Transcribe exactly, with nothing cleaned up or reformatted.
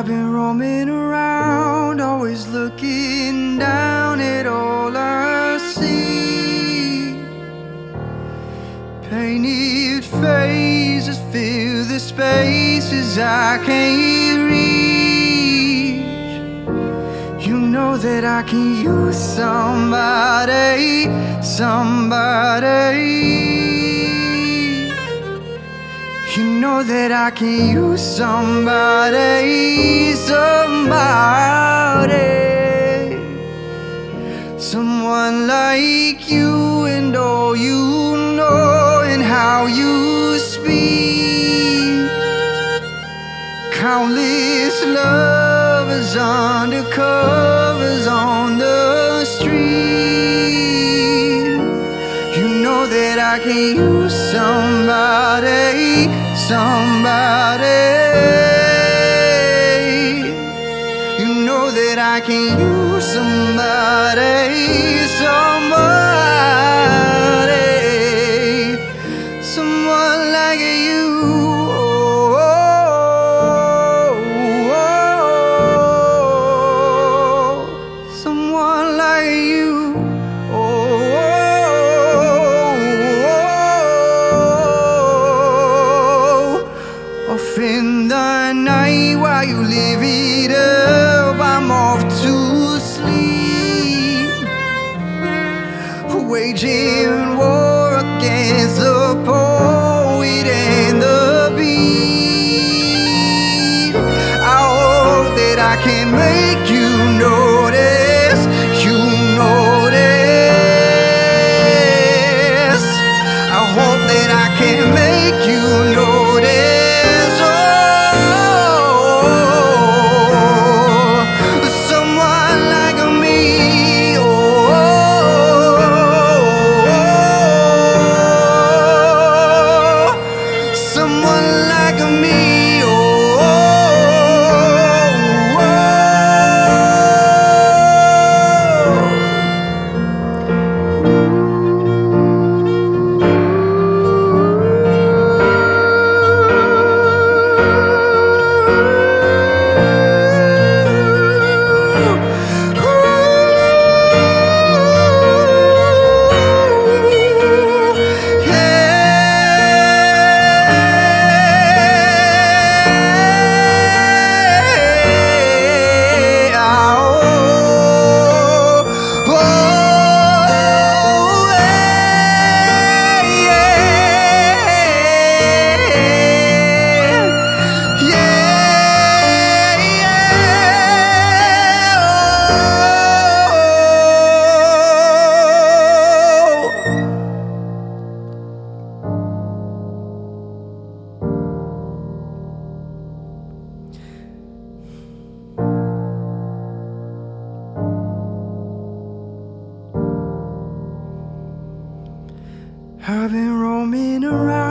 I've been roaming around, always looking down at all I see. Painted faces fill the spaces I can't reach. You know that I can use somebody, somebody. You know that I can use somebody, somebody. Someone like you and all you know and how you speak. Countless lovers under covers on the street. You know that I can use somebody, somebody. You know that I can use somebody, somebody, someone like you. Oh, oh, oh, oh. Someone like you. Oh, in the night while you live it up, I'm off to sleep, waging war against the poet and the beat. I hope that I can make you notice, you notice. I hope that I can make you notice. I've been roaming around.